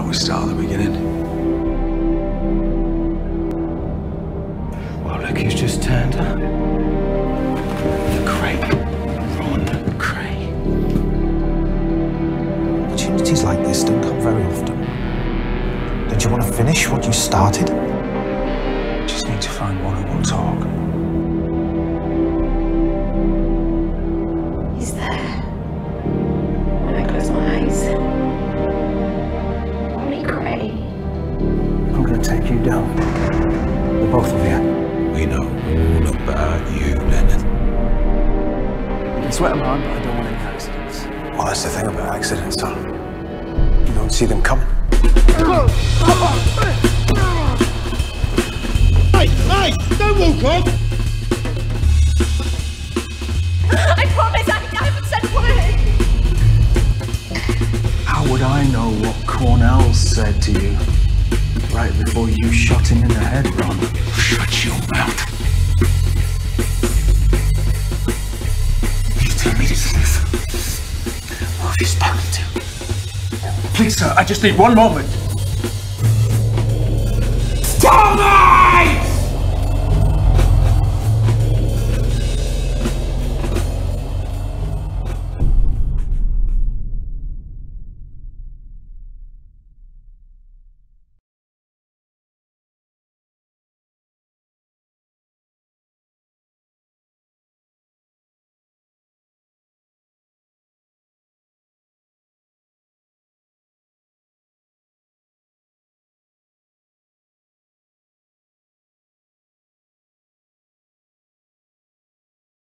always saw the beginning. Well, look who's just turned up. The Kray. Ron Kray. Opportunities like this don't come very often. Don't you want to finish what you started? Just need to find one who will talk. Take you down, the both of you. We know all about you, Leonard. I can sweat them hard, but I don't want any accidents. Well, that's the thing about accidents, son. You don't see them coming. Hey, don't walk off! I promise I haven't said a word. How would I know what Cornell said to you? Right before you shot him in the head, Ron. Shut your mouth. You tell me to sniff. What have you spoken to? Please, sir, I just need one moment.